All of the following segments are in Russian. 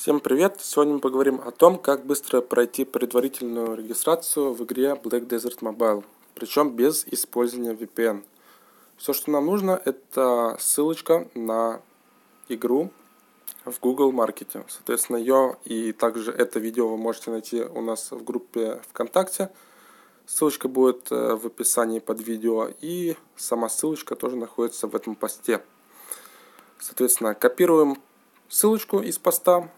Всем привет! Сегодня мы поговорим о том, как быстро пройти предварительную регистрацию в игре Black Desert Mobile, причем без использования VPN. Все, что нам нужно, это ссылочка на игру в Google Маркете. Соответственно, ее и также это видео вы можете найти у нас в группе ВКонтакте. Ссылочка будет в описании под видео, и сама ссылочка тоже находится в этом посте. Соответственно, копируем ссылочку из поста,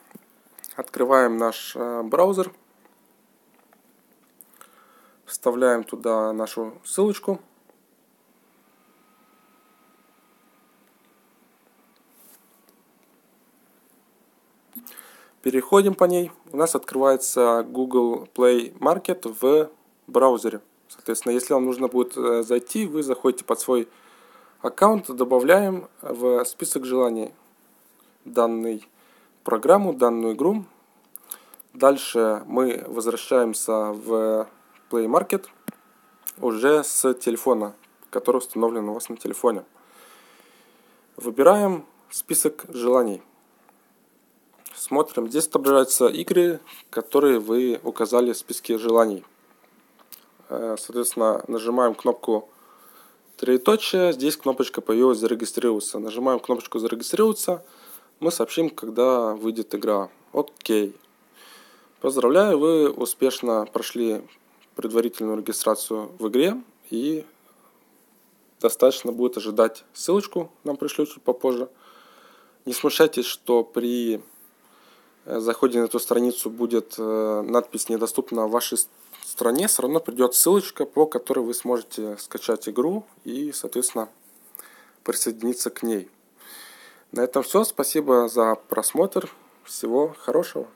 открываем наш браузер, вставляем туда нашу ссылочку. Переходим по ней. У нас открывается Google Play Market в браузере. Соответственно, если вам нужно будет зайти, вы заходите под свой аккаунт, добавляем в список желаний данную программу, данную игру. Дальше мы возвращаемся в Play Market уже с телефона, который установлен у вас на телефоне. Выбираем список желаний. Смотрим, здесь отображаются игры, которые вы указали в списке желаний. Соответственно, нажимаем кнопку «Троеточие». Здесь кнопочка появилась «Зарегистрироваться». Нажимаем кнопочку «Зарегистрироваться». Мы сообщим, когда выйдет игра. Окей. Поздравляю, вы успешно прошли предварительную регистрацию в игре. И достаточно будет ожидать ссылочку, нам пришлют чуть попозже. Не смущайтесь, что при заходе на эту страницу будет надпись «Недоступна в вашей стране». Все равно придет ссылочка, по которой вы сможете скачать игру и, соответственно, присоединиться к ней. На этом все. Спасибо за просмотр. Всего хорошего.